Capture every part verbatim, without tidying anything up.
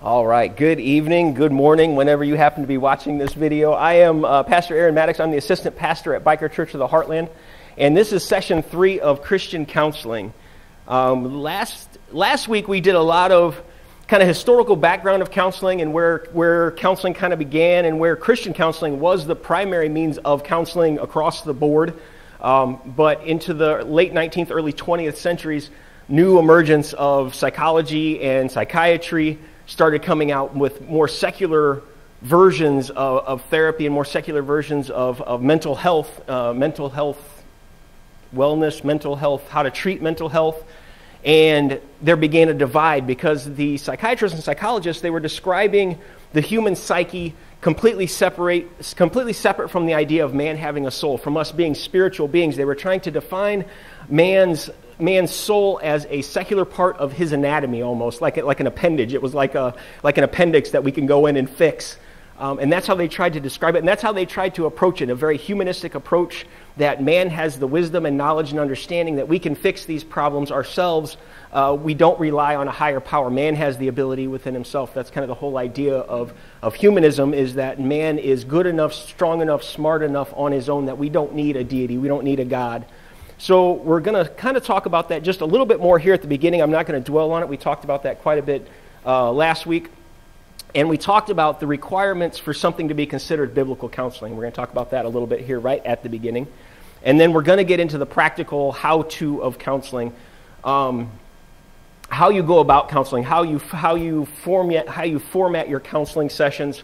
All right, good evening, good morning, whenever you happen to be watching this video. I am uh, Pastor Aaron Maddox. I'm the assistant pastor at Biker Church of the Heartland, and this is session three of Christian counseling. Um, last, last week we did a lot of kind of historical background of counseling and where, where counseling kind of began and where Christian counseling was the primary means of counseling across the board, um, but into the late nineteenth, early twentieth centuries, new emergence of psychology and psychiatry started coming out with more secular versions of, of therapy and more secular versions of, of mental health, uh, mental health wellness, mental health, how to treat mental health. And there began a divide because the psychiatrists and psychologists, they were describing the human psyche completely separate, completely separate from the idea of man having a soul, from us being spiritual beings. They were trying to define man's man's soul as a secular part of his anatomy, almost like like an appendage. It was like a like an appendix that we can go in and fix, um, and that's how they tried to describe it, and that's how they tried to approach it. A very humanistic approach that man has the wisdom and knowledge and understanding that we can fix these problems ourselves. Uh, we don't rely on a higher power. Man has the ability within himself. That's kind of the whole idea of of humanism, is that man is good enough, strong enough, smart enough on his own, that we don't need a deity, we don't need a god. So we're going to kind of talk about that just a little bit more here at the beginning. I'm not going to dwell on it. We talked about that quite a bit uh, last week. And we talked about the requirements for something to be considered biblical counseling. We're going to talk about that a little bit here right at the beginning. And then we're going to get into the practical how-to of counseling, um, how you go about counseling, how you, how you, form, how you format your counseling sessions.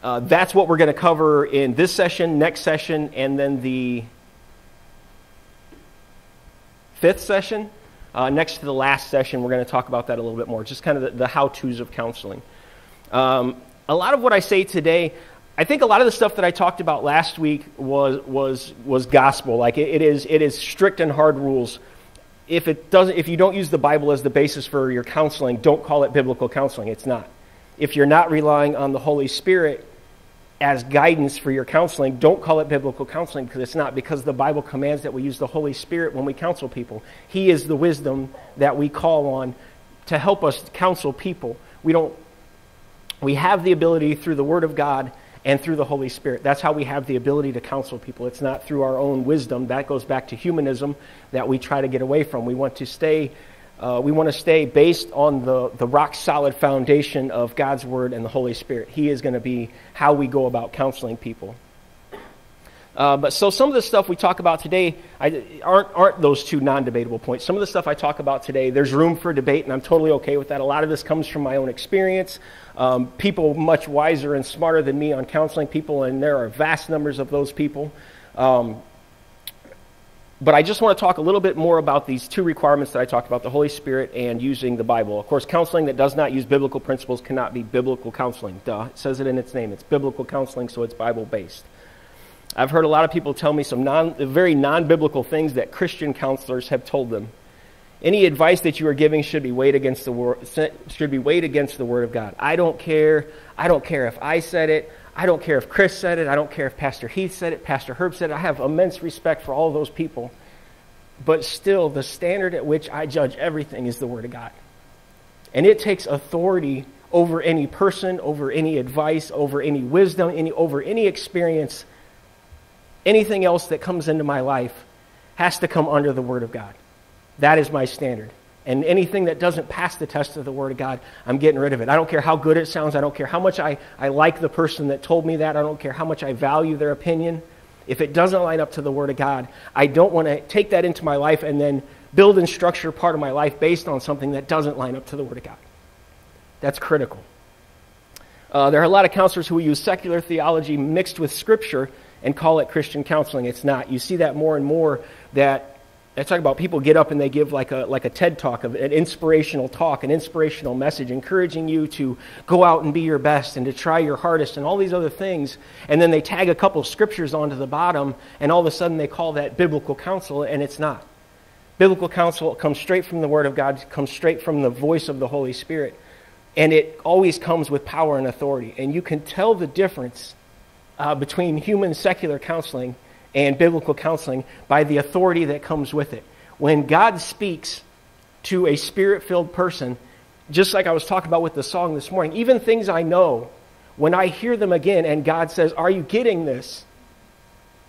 Uh, that's what we're going to cover in this session, next session, and then the fifth session, uh, next to the last session. We're going to talk about that a little bit more, just kind of the, the how-tos of counseling. Um, a lot of what I say today, I think a lot of the stuff that I talked about last week was was was gospel. Like it, it is it is strict and hard rules. If it doesn't, if you don't use the Bible as the basis for your counseling, don't call it biblical counseling. It's not. If you're not relying on the Holy Spirit as guidance for your counseling, don't call it biblical counseling, because it's not, because the Bible commands that we use the Holy Spirit when we counsel people. He is the wisdom that we call on to help us counsel people. We don't, we have the ability through the Word of God and through the Holy Spirit. That's how we have the ability to counsel people. It's not through our own wisdom. That goes back to humanism that we try to get away from. We want to stay, uh, we want to stay based on the, the rock-solid foundation of God's Word and the Holy Spirit. He is going to be how we go about counseling people. Uh, but so some of the stuff we talk about today I, aren't, aren't those two non-debatable points. Some of the stuff I talk about today, there's room for debate, and I'm totally okay with that. A lot of this comes from my own experience. Um, people much wiser and smarter than me on counseling people, and there are vast numbers of those people. Um, but I just want to talk a little bit more about these two requirements that I talked about, the Holy Spirit and using the Bible. Of course, counseling that does not use biblical principles cannot be biblical counseling. Duh, it says it in its name. It's biblical counseling, so it's Bible-based. I've heard a lot of people tell me some non, very non-biblical things that Christian counselors have told them. Any advice that you are giving should be weighed against the wor- should be weighed against the Word of God. I don't care. I don't care if I said it. I don't care if Chris said it. I don't care if Pastor Heath said it. Pastor Herb said it. I have immense respect for all of those people. But still, the standard at which I judge everything is the Word of God. And it takes authority over any person, over any advice, over any wisdom, any, over any experience. Anything else that comes into my life has to come under the Word of God. That is my standard. And anything that doesn't pass the test of the Word of God, I'm getting rid of it. I don't care how good it sounds. I don't care how much I, I like the person that told me that. I don't care how much I value their opinion. If it doesn't line up to the Word of God, I don't want to take that into my life and then build and structure part of my life based on something that doesn't line up to the Word of God. That's critical. Uh, there are a lot of counselors who use secular theology mixed with Scripture and call it Christian counseling. It's not. You see that more and more. That I talk about, people get up and they give like a like a TED talk, an inspirational talk, an inspirational message, encouraging you to go out and be your best and to try your hardest and all these other things. And then they tag a couple of scriptures onto the bottom, and all of a sudden they call that biblical counsel, and it's not. Biblical counsel comes straight from the Word of God, comes straight from the voice of the Holy Spirit, and it always comes with power and authority. And you can tell the difference Uh, between human secular counseling and biblical counseling by the authority that comes with it. When God speaks to a spirit-filled person, just like I was talking about with the song this morning, even things I know, when I hear them again and God says, are you getting this?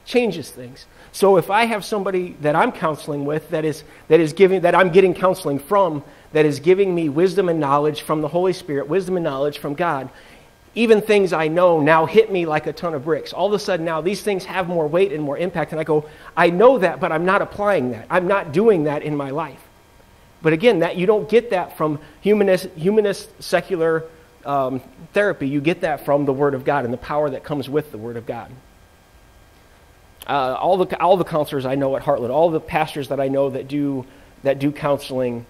Changes things. So if I have somebody that I'm counseling with that is that is giving, that I'm getting counseling from, that is giving me wisdom and knowledge from the Holy Spirit, wisdom and knowledge from God, even things I know now hit me like a ton of bricks. All of a sudden now these things have more weight and more impact. And I go, I know that, but I'm not applying that. I'm not doing that in my life. But again, that you don't get that from humanist, humanist secular um, therapy. You get that from the Word of God and the power that comes with the Word of God. Uh, all the all the counselors I know at Heartland, all the pastors that I know that do that do counseling,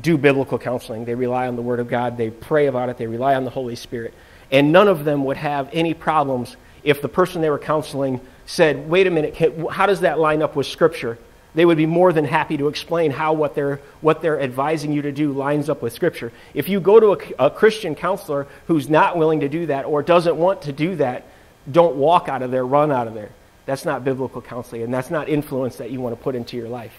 do biblical counseling. They rely on the Word of God. They pray about it. They rely on the Holy Spirit. And none of them would have any problems if the person they were counseling said, "Wait a minute, how does that line up with Scripture?" They would be more than happy to explain how what they're, what they're advising you to do lines up with Scripture. If you go to a, a Christian counselor who's not willing to do that or doesn't want to do that, don't walk out of there, run out of there. That's not biblical counseling, and that's not influence that you want to put into your life.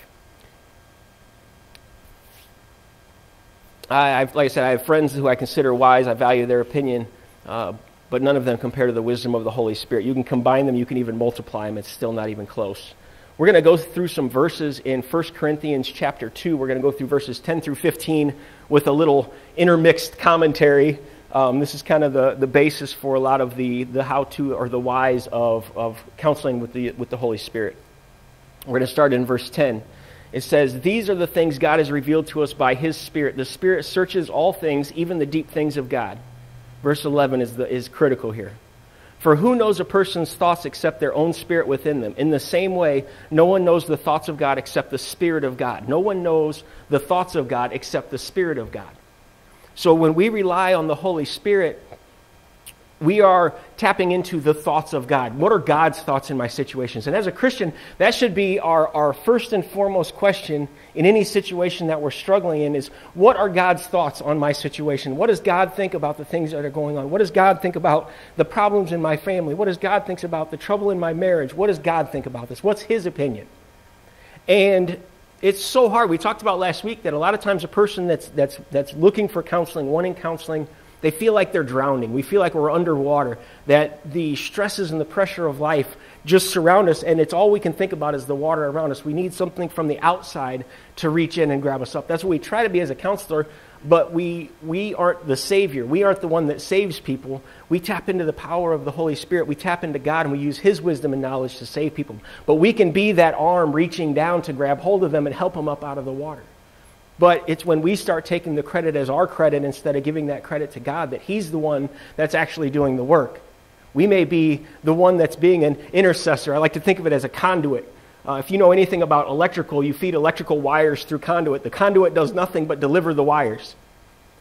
I, I've, like I said, I have friends who I consider wise. I value their opinion, uh, but none of them compare to the wisdom of the Holy Spirit. You can combine them. You can even multiply them. It's still not even close. We're going to go through some verses in First Corinthians chapter two. We're going to go through verses ten through fifteen with a little intermixed commentary. Um, this is kind of the, the basis for a lot of the, the how-to or the whys of, of counseling with the, with the Holy Spirit. We're going to start in verse ten. It says, "These are the things God has revealed to us by His Spirit. The Spirit searches all things, even the deep things of God." Verse eleven is, the, is critical here. "For who knows a person's thoughts except their own spirit within them? In the same way, no one knows the thoughts of God except the Spirit of God." No one knows the thoughts of God except the Spirit of God. So when we rely on the Holy Spirit, we are tapping into the thoughts of God. What are God's thoughts in my situations? And as a Christian, that should be our, our first and foremost question in any situation that we're struggling in is, what are God's thoughts on my situation? What does God think about the things that are going on? What does God think about the problems in my family? What does God think about the trouble in my marriage? What does God think about this? What's His opinion? And it's so hard. We talked about last week that a lot of times a person that's, that's, that's looking for counseling, wanting counseling, they feel like they're drowning. We feel like we're underwater, that the stresses and the pressure of life just surround us, and it's all we can think about is the water around us. We need something from the outside to reach in and grab us up. That's what we try to be as a counselor, but we, we aren't the Savior. We aren't the one that saves people. We tap into the power of the Holy Spirit. We tap into God, and we use His wisdom and knowledge to save people. But we can be that arm reaching down to grab hold of them and help them up out of the water. But it's when we start taking the credit as our credit instead of giving that credit to God, that He's the one that's actually doing the work. We may be the one that's being an intercessor. I like to think of it as a conduit. Uh, if you know anything about electrical, you feed electrical wires through conduit. The conduit does nothing but deliver the wires.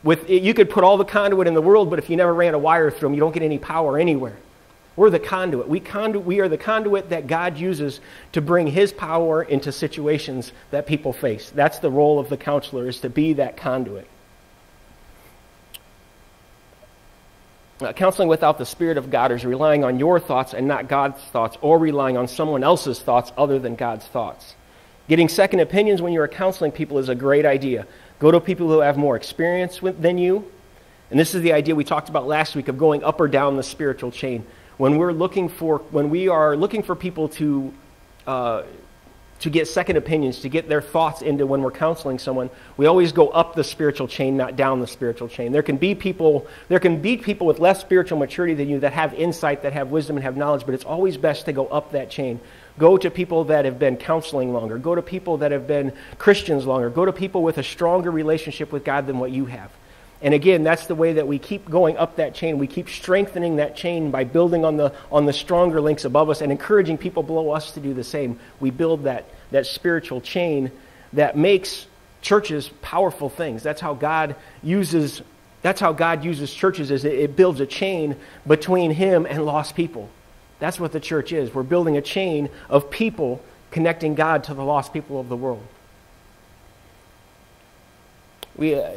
With it, you could put all the conduit in the world, but if you never ran a wire through them, you don't get any power anywhere. We're the conduit. We, condu- we are the conduit that God uses to bring His power into situations that people face. That's the role of the counselor, is to be that conduit. Uh, counseling without the Spirit of God is relying on your thoughts and not God's thoughts, or relying on someone else's thoughts other than God's thoughts. Getting second opinions when you're counseling people is a great idea. Go to people who have more experience with, than you. And this is the idea we talked about last week of going up or down the spiritual chain. When we're looking for, when we are looking for people to, uh, to get second opinions, to get their thoughts into when we're counseling someone, we always go up the spiritual chain, not down the spiritual chain. There can be people, there can be people with less spiritual maturity than you that have insight, that have wisdom, and have knowledge. But it's always best to go up that chain. Go to people that have been counseling longer. Go to people that have been Christians longer. Go to people with a stronger relationship with God than what you have. And again, that's the way that we keep going up that chain. We keep strengthening that chain by building on the on the stronger links above us and encouraging people below us to do the same. We build that, that spiritual chain that makes churches powerful things. That's how God uses that's how God uses churches, is it, it builds a chain between Him and lost people. That's what the church is. We're building a chain of people connecting God to the lost people of the world. We uh,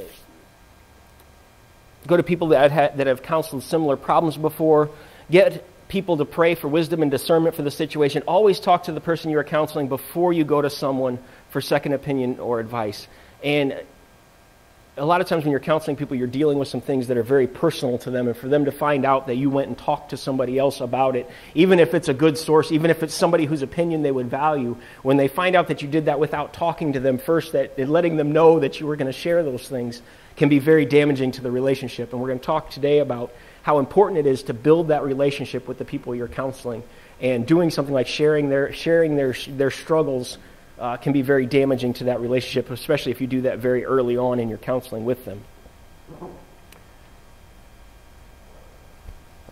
Go to people that have, that have counseled similar problems before. Get people to pray for wisdom and discernment for the situation. Always talk to the person you are counseling before you go to someone for second opinion or advice. And a lot of times when you're counseling people, you're dealing with some things that are very personal to them. And for them to find out that you went and talked to somebody else about it, even if it's a good source, even if it's somebody whose opinion they would value, when they find out that you did that without talking to them first, that letting them know that you were going to share those things can be very damaging to the relationship. And we're going to talk today about how important it is to build that relationship with the people you're counseling. And doing something like sharing their, sharing their, their struggles Uh, can be very damaging to that relationship, especially if you do that very early on in your counseling with them.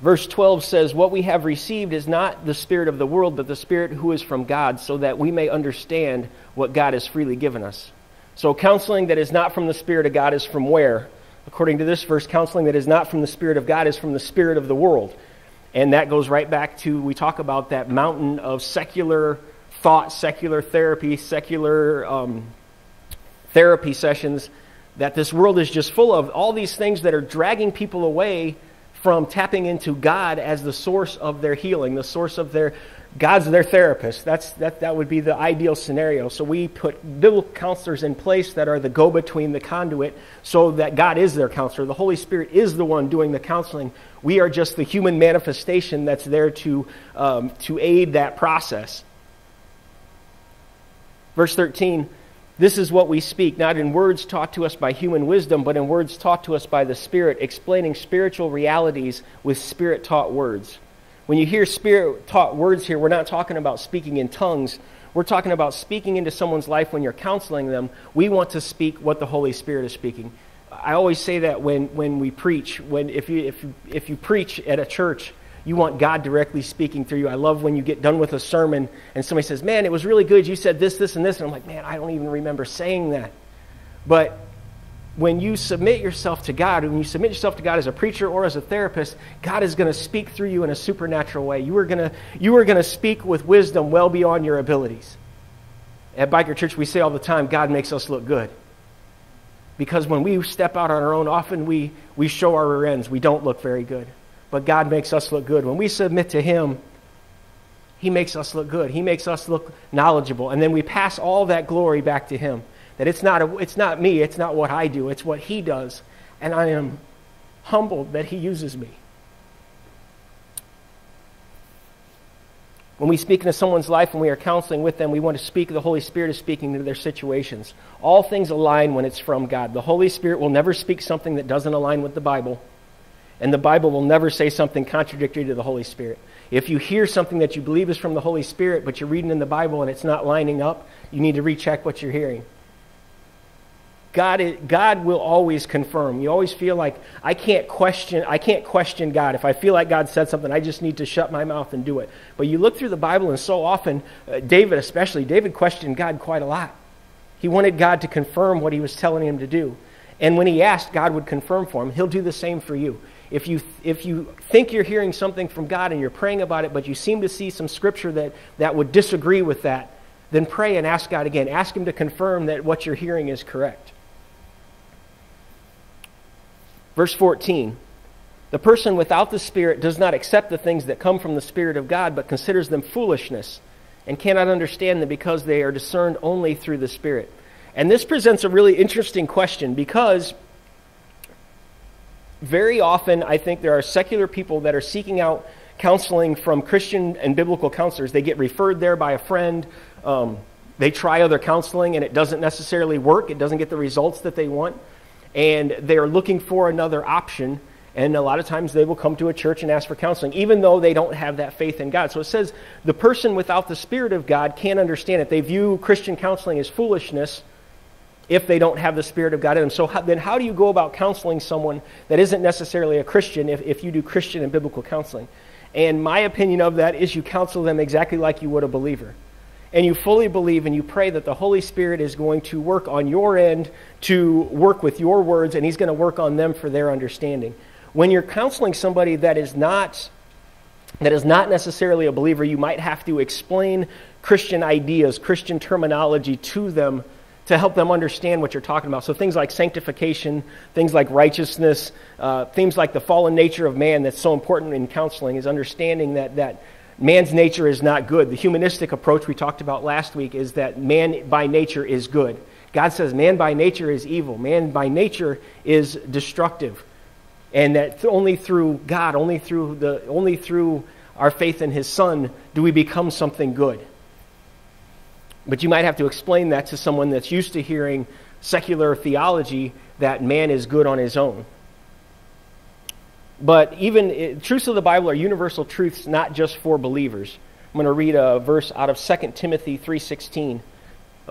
Verse twelve says, "What we have received is not the spirit of the world, but the Spirit who is from God, so that we may understand what God has freely given us." So counseling that is not from the Spirit of God is from where? According to this verse, counseling that is not from the Spirit of God is from the spirit of the world. And that goes right back to, we talk about that mountain of secular thought, secular therapy, secular um, therapy sessions that this world is just full of. All these things that are dragging people away from tapping into God as the source of their healing, the source of their, God's their therapist. That's, that, that would be the ideal scenario. So we put biblical counselors in place that are the go-between, the conduit, so that God is their counselor. The Holy Spirit is the one doing the counseling. We are just the human manifestation that's there to, um, to aid that process. Verse thirteen, "This is what we speak, not in words taught to us by human wisdom, but in words taught to us by the Spirit, explaining spiritual realities with Spirit-taught words." When you hear Spirit-taught words here, we're not talking about speaking in tongues. We're talking about speaking into someone's life when you're counseling them. We want to speak what the Holy Spirit is speaking. I always say that when, when we preach. When, if you, if you, if you preach at a church, you want God directly speaking through you. I love when you get done with a sermon and somebody says, "Man, it was really good. You said this, this, and this." And I'm like, "Man, I don't even remember saying that." But when you submit yourself to God, when you submit yourself to God as a preacher or as a therapist, God is going to speak through you in a supernatural way. You are going to, you are going to speak with wisdom well beyond your abilities. At Biker Church, we say all the time, God makes us look good. Because when we step out on our own, often we, we show our rear ends. We don't look very good. But God makes us look good. When we submit to Him, He makes us look good. He makes us look knowledgeable. And then we pass all that glory back to Him. That it's not, a, it's not me, it's not what I do, it's what He does. And I am humbled that He uses me. When we speak into someone's life, when we are counseling with them, we want to speak, the Holy Spirit is speaking into their situations. All things align when it's from God. The Holy Spirit will never speak something that doesn't align with the Bible. And the Bible will never say something contradictory to the Holy Spirit. If you hear something that you believe is from the Holy Spirit, but you're reading in the Bible and it's not lining up, you need to recheck what you're hearing. God, is, God will always confirm. You always feel like, I can't question, I can't question God. If I feel like God said something, I just need to shut my mouth and do it. But you look through the Bible and so often, uh, David especially, David questioned God quite a lot. He wanted God to confirm what He was telling him to do. And when he asked, God would confirm for him. He'll do the same for you. If you, if you think you're hearing something from God and you're praying about it, but you seem to see some scripture that, that would disagree with that, then pray and ask God again. Ask Him to confirm that what you're hearing is correct. Verse fourteen, "The person without the Spirit does not accept the things that come from the Spirit of God, but considers them foolishness and cannot understand them because they are discerned only through the Spirit." And this presents a really interesting question because very often, I think there are secular people that are seeking out counseling from Christian and biblical counselors. They get referred there by a friend. Um, they try other counseling, and it doesn't necessarily work. It doesn't get the results that they want. And they're looking for another option. And a lot of times they will come to a church and ask for counseling, even though they don't have that faith in God. So it says the person without the Spirit of God can't understand it. They view Christian counseling as foolishness if they don't have the Spirit of God in them. So how, then how do you go about counseling someone that isn't necessarily a Christian if, if you do Christian and biblical counseling? And my opinion of that is you counsel them exactly like you would a believer. And you fully believe and you pray that the Holy Spirit is going to work on your end to work with your words, and He's going to work on them for their understanding. When you're counseling somebody that is not, that is not necessarily a believer, you might have to explain Christian ideas, Christian terminology to them to help them understand what you're talking about. So things like sanctification, things like righteousness, uh, things like the fallen nature of man that's so important in counseling is understanding that, that man's nature is not good. The humanistic approach we talked about last week is that man by nature is good. God says man by nature is evil. Man by nature is destructive. And that only through God, only through, the, only through our faith in his Son do we become something good. But you might have to explain that to someone that's used to hearing secular theology that man is good on his own. But even truths of the Bible are universal truths, not just for believers. I'm going to read a verse out of Second Timothy three sixteen.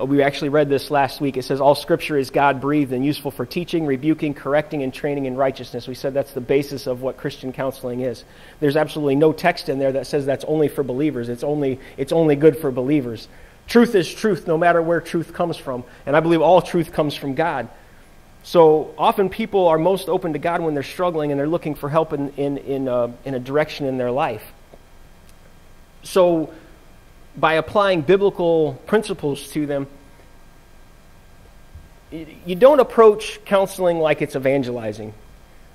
We actually read this last week. It says, all Scripture is God-breathed and useful for teaching, rebuking, correcting, and training in righteousness. We said that's the basis of what Christian counseling is. There's absolutely no text in there that says that's only for believers. It's only, it's only good for believers. Truth is truth, no matter where truth comes from. And I believe all truth comes from God. So often people are most open to God when they're struggling and they're looking for help in, in, in, a, in a direction in their life. So by applying biblical principles to them, you don't approach counseling like it's evangelizing.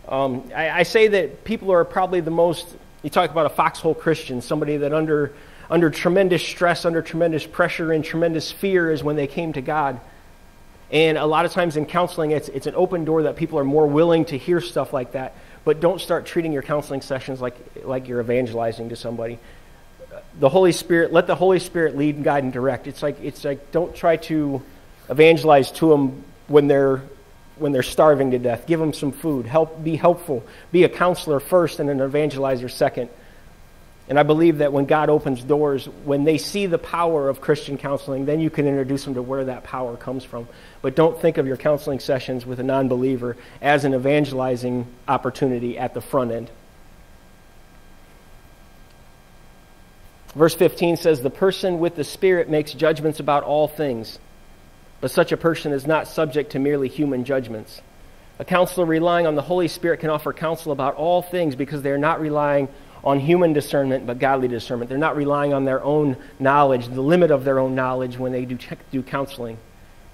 Um, I, I say that people are probably the most, you talk about a foxhole Christian, somebody that under, under tremendous stress, under tremendous pressure and tremendous fear is when they came to God. And a lot of times in counseling, it's, it's an open door that people are more willing to hear stuff like that. But don't start treating your counseling sessions like, like you're evangelizing to somebody. The Holy Spirit, let the Holy Spirit lead and guide and direct. It's like, it's like don't try to evangelize to them when they're, when they're starving to death. Give them some food. Help, be helpful. Be a counselor first and an evangelizer second. And I believe that when God opens doors, when they see the power of Christian counseling, then you can introduce them to where that power comes from. But don't think of your counseling sessions with a non-believer as an evangelizing opportunity at the front end. Verse fifteen says, the person with the Spirit makes judgments about all things, but such a person is not subject to merely human judgments. A counselor relying on the Holy Spirit can offer counsel about all things because they are not relying on human discernment but godly discernment. They're not relying on their own knowledge, the limit of their own knowledge when they do, do counseling.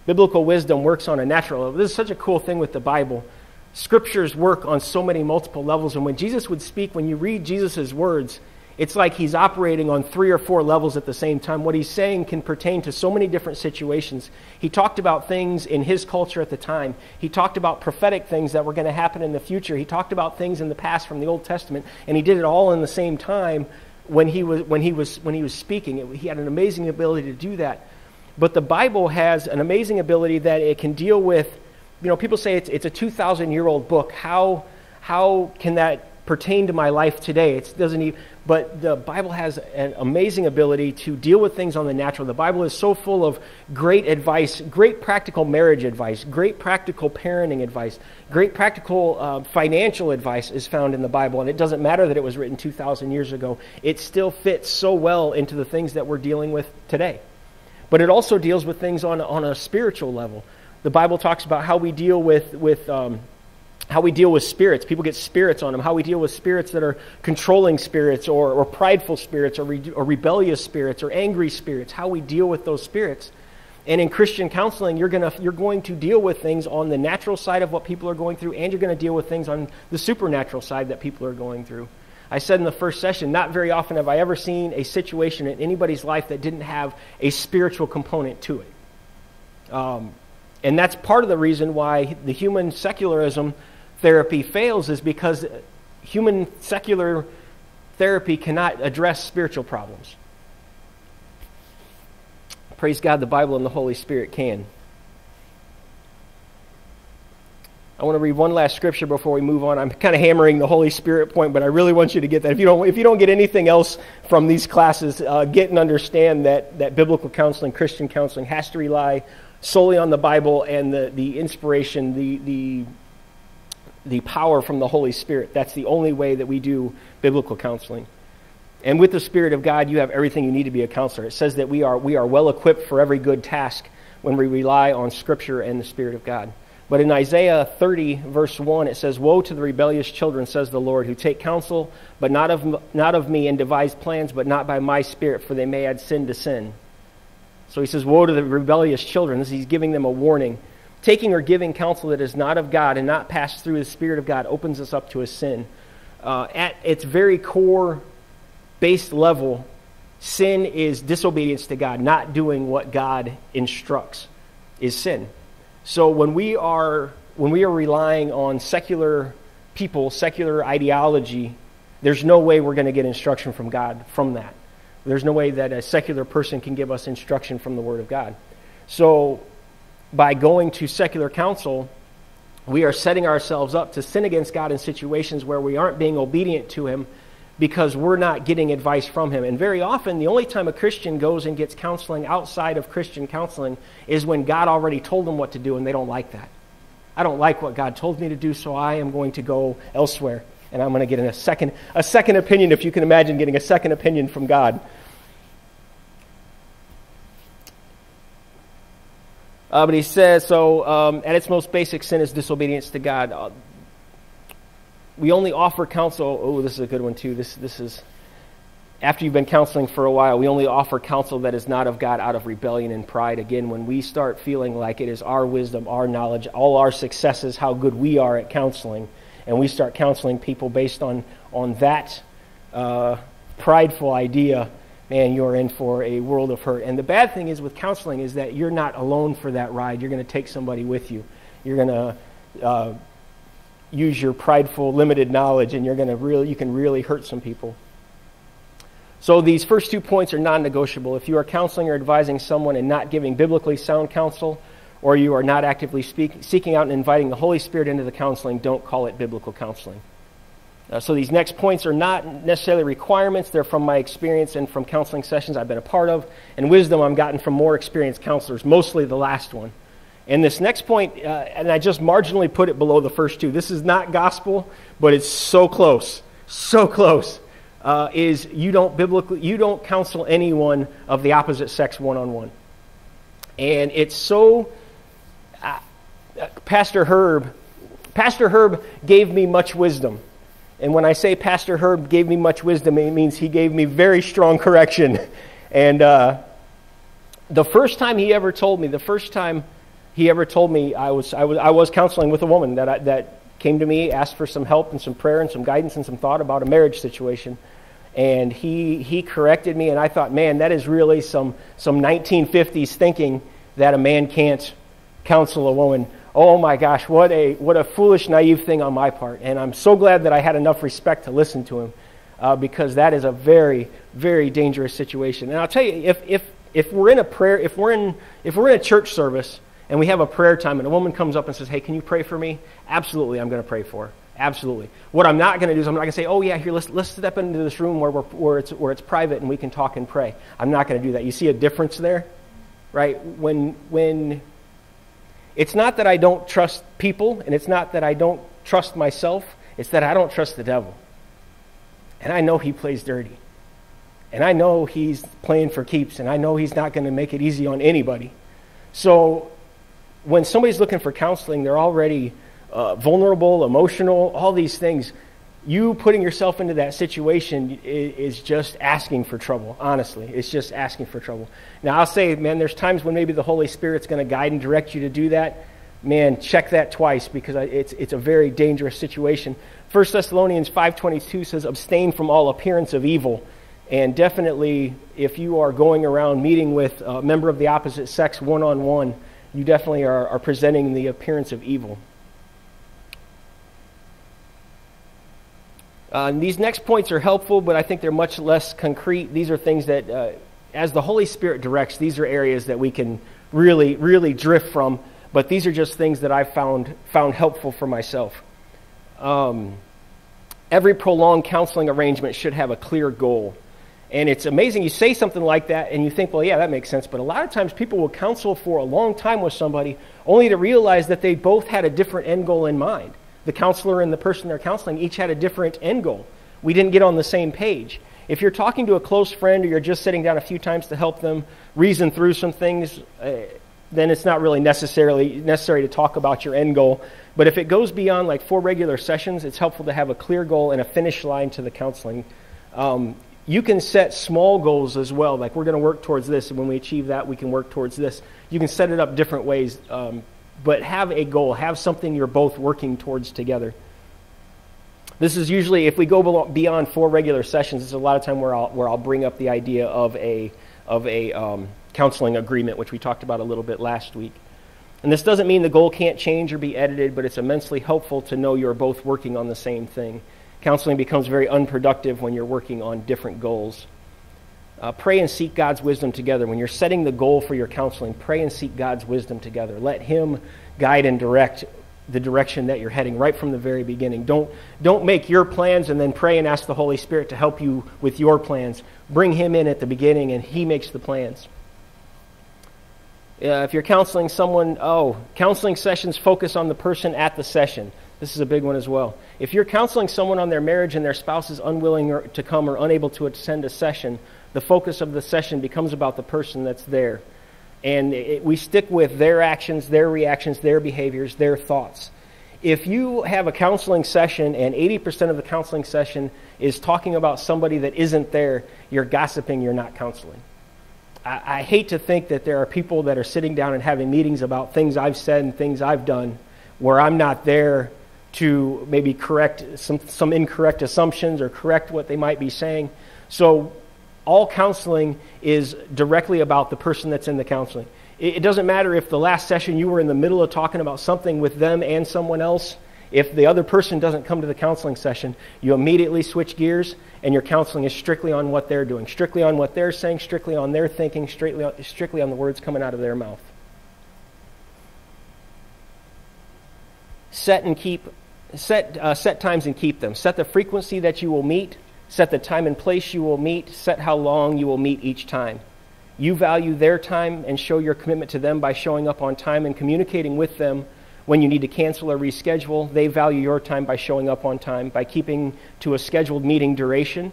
Biblical wisdom works on a natural level. This is such a cool thing with the Bible. Scriptures work on so many multiple levels, and when Jesus would speak, when you read Jesus' words, it's like he's operating on three or four levels at the same time. What he's saying can pertain to so many different situations. He talked about things in his culture at the time. He talked about prophetic things that were going to happen in the future. He talked about things in the past from the Old Testament, and he did it all in the same time when he was, when he was, when he was speaking. It, he had an amazing ability to do that. But the Bible has an amazing ability that it can deal with, you know, people say it's, it's a two thousand year old book. How, how can that pertain to my life today? It doesn't even, but the Bible has an amazing ability to deal with things on the natural. The Bible is so full of great advice, great practical marriage advice, great practical parenting advice, great practical uh, financial advice is found in the Bible. And it doesn't matter that it was written two thousand years ago. It still fits so well into the things that we're dealing with today. But it also deals with things on, on a spiritual level. The Bible talks about how we deal with, with um, how we deal with spirits. People get spirits on them. How we deal with spirits that are controlling spirits or, or prideful spirits or, re, or rebellious spirits or angry spirits. How we deal with those spirits. And in Christian counseling, you're, gonna, you're going to deal with things on the natural side of what people are going through, and you're going to deal with things on the supernatural side that people are going through. I said in the first session, not very often have I ever seen a situation in anybody's life that didn't have a spiritual component to it. Um, and that's part of the reason why the human secularism therapy fails, is because human secular therapy cannot address spiritual problems. Praise God, the Bible and the Holy Spirit can. I want to read one last scripture before we move on. I'm kind of hammering the Holy Spirit point, but I really want you to get that. If you don't, if you don't get anything else from these classes, uh, get and understand that, that biblical counseling, Christian counseling, has to rely solely on the Bible and the, the inspiration, the... the the power from the Holy Spirit. That's the only way that we do biblical counseling. And with the Spirit of God, you have everything you need to be a counselor. It says that we are, we are well equipped for every good task when we rely on Scripture and the Spirit of God. But in Isaiah thirty, verse one, it says, woe to the rebellious children, says the Lord, who take counsel, but not of, not of me, and devise plans, but not by my Spirit, for they may add sin to sin. So he says, woe to the rebellious children. This, he's giving them a warning. Taking or giving counsel that is not of God and not passed through the Spirit of God opens us up to a sin. Uh, at its very core, base level, sin is disobedience to God. Not doing what God instructs is sin. So when we are when we are relying on secular people, secular ideology, there's no way we're going to get instruction from God from that. There's no way that a secular person can give us instruction from the Word of God. So by going to secular counsel, we are setting ourselves up to sin against God in situations where we aren't being obedient to Him because we're not getting advice from Him. And very often, the only time a Christian goes and gets counseling outside of Christian counseling is when God already told them what to do and they don't like that. I don't like what God told me to do, so I am going to go elsewhere. And I'm going to get in a second, a second opinion, if you can imagine getting a second opinion from God. Uh, but he says, so um, at its most basic, sin is disobedience to God. Uh, we only offer counsel. Oh, this is a good one too. This, this is, after you've been counseling for a while, we only offer counsel that is not of God out of rebellion and pride. Again, when we start feeling like it is our wisdom, our knowledge, all our successes, how good we are at counseling, and we start counseling people based on, on that uh, prideful idea, man, you're in for a world of hurt. And the bad thing is with counseling is that you're not alone for that ride. You're going to take somebody with you. You're going to uh, use your prideful, limited knowledge, and you're going to really, you can really hurt some people. So these first two points are non-negotiable. If you are counseling or advising someone and not giving biblically sound counsel, or you are not actively speak, seeking out and inviting the Holy Spirit into the counseling, don't call it biblical counseling. Uh, so these next points are not necessarily requirements. They're from my experience and from counseling sessions I've been a part of, and wisdom I've gotten from more experienced counselors, mostly the last one. And this next point, uh, and I just marginally put it below the first two. This is not gospel, but it's so close, so close, uh, is you don't biblically, you don't counsel anyone of the opposite sex one-on-one. And it's so... Uh, Pastor Herb, Pastor Herb gave me much wisdom. And when I say Pastor Herb gave me much wisdom, it means he gave me very strong correction. And uh, the first time he ever told me, the first time he ever told me, I was, I was, I was counseling with a woman that, I, that came to me, asked for some help and some prayer and some guidance and some thought about a marriage situation. And he, he corrected me, and I thought, man, that is really some, some nineteen fifties thinking that a man can't counsel a woman. Oh my gosh, what a what a foolish, naive thing on my part. And I'm so glad that I had enough respect to listen to him, uh, because that is a very, very dangerous situation. And I'll tell you, if if if we're in a prayer, if we're in if we're in a church service and we have a prayer time and a woman comes up and says, "Hey, can you pray for me?" Absolutely, I'm going to pray for her. Absolutely. What I'm not going to do is I'm not going to say, "Oh yeah, here, let's let's step into this room where we're where it's where it's private and we can talk and pray." I'm not going to do that. You see a difference there, right? When when It's not that I don't trust people, and it's not that I don't trust myself. It's that I don't trust the devil. And I know he plays dirty. And I know he's playing for keeps, and I know he's not going to make it easy on anybody. So when somebody's looking for counseling, they're already uh, vulnerable, emotional, all these things. You putting yourself into that situation is just asking for trouble, honestly. It's just asking for trouble. Now, I'll say, man, there's times when maybe the Holy Spirit's going to guide and direct you to do that. Man, check that twice, because it's it's a very dangerous situation. First Thessalonians five twenty-two says, abstain from all appearance of evil. And definitely, if you are going around meeting with a member of the opposite sex one-on-one, you definitely are, are presenting the appearance of evil. Uh, these next points are helpful, but I think they're much less concrete. These are things that, uh, as the Holy Spirit directs, these are areas that we can really, really drift from. But these are just things that I've found, found helpful for myself. Um, every prolonged counseling arrangement should have a clear goal. And it's amazing. You say something like that, and you think, well, yeah, that makes sense. But a lot of times people will counsel for a long time with somebody only to realize that they both had a different end goal in mind. The counselor and the person they're counseling each had a different end goal. We didn't get on the same page. If you're talking to a close friend or you're just sitting down a few times to help them reason through some things, uh, then it's not really necessarily necessary to talk about your end goal. But if it goes beyond like four regular sessions, it's helpful to have a clear goal and a finish line to the counseling. Um, you can set small goals as well, like we're going to work towards this, and when we achieve that, we can work towards this. You can set it up different ways. Um, But have a goal. Have something you're both working towards together. This is usually, if we go beyond four regular sessions, this is a lot of time where I'll, where I'll bring up the idea of a, of a um, counseling agreement, which we talked about a little bit last week. And this doesn't mean the goal can't change or be edited, but it's immensely helpful to know you're both working on the same thing. Counseling becomes very unproductive when you're working on different goals. Uh, pray and seek God's wisdom together. When you're setting the goal for your counseling, pray and seek God's wisdom together. Let him guide and direct the direction that you're heading right from the very beginning. Don't, don't make your plans and then pray and ask the Holy Spirit to help you with your plans. Bring him in at the beginning and he makes the plans. Uh, if you're counseling someone, oh, counseling sessions focus on the person at the session. This is a big one as well. If you're counseling someone on their marriage and their spouse is unwilling to come or unable to attend a session, the focus of the session becomes about the person that's there. And it, we stick with their actions, their reactions, their behaviors, their thoughts. If you have a counseling session and eighty percent of the counseling session is talking about somebody that isn't there, you're gossiping, you're not counseling. I hate to think that there are people that are sitting down and having meetings about things I've said and things I've done where I'm not there to maybe correct some, some incorrect assumptions or correct what they might be saying. So all counseling is directly about the person that's in the counseling. It, it doesn't matter if the last session you were in the middle of talking about something with them and someone else. If the other person doesn't come to the counseling session, you immediately switch gears and your counseling is strictly on what they're doing, strictly on what they're saying, strictly on their thinking, strictly on, strictly on the words coming out of their mouth. Set and keep, set, uh, set times and keep them. Set the frequency that you will meet, set the time and place you will meet, set how long you will meet each time. You value their time and show your commitment to them by showing up on time and communicating with them when you need to cancel or reschedule. They value your time by showing up on time, by keeping to a scheduled meeting duration,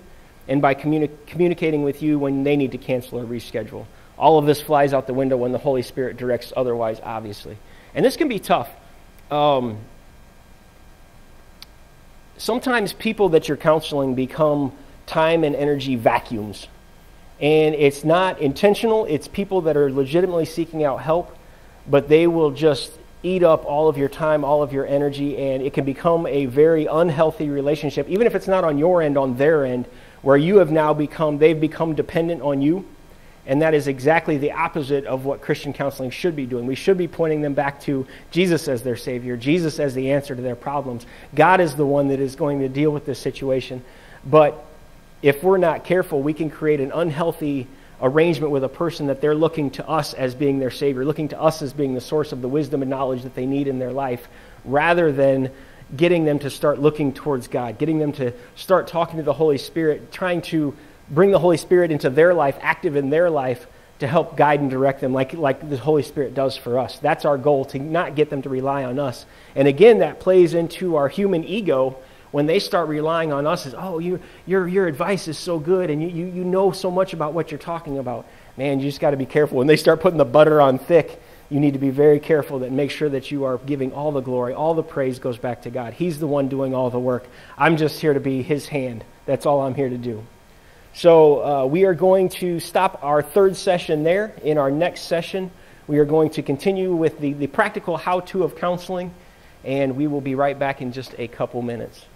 and by communi- communicating with you when they need to cancel or reschedule. All of this flies out the window when the Holy Spirit directs otherwise, obviously. And this can be tough. Um, sometimes people that you're counseling become time and energy vacuums. And it's not intentional. It's people that are legitimately seeking out help, but they will just eat up all of your time, all of your energy, and it can become a very unhealthy relationship, even if it's not on your end, on their end, where you have now become, they've become dependent on you, and that is exactly the opposite of what Christian counseling should be doing. We should be pointing them back to Jesus as their Savior, Jesus as the answer to their problems. God is the one that is going to deal with this situation, but if we're not careful, we can create an unhealthy arrangement with a person that they're looking to us as being their Savior, looking to us as being the source of the wisdom and knowledge that they need in their life, rather than getting them to start looking towards God, getting them to start talking to the Holy Spirit, trying to bring the Holy Spirit into their life, active in their life, to help guide and direct them like, like the Holy Spirit does for us. That's our goal, to not get them to rely on us. And again, that plays into our human ego. When they start relying on us, is oh, you, your your advice is so good, and you, you, you know so much about what you're talking about. Man, you just got to be careful. When they start putting the butter on thick, you need to be very careful that make sure that you are giving all the glory. All the praise goes back to God. He's the one doing all the work. I'm just here to be his hand. That's all I'm here to do. So uh, we are going to stop our third session there. In our next session, we are going to continue with the, the practical how-to of counseling, and we will be right back in just a couple minutes.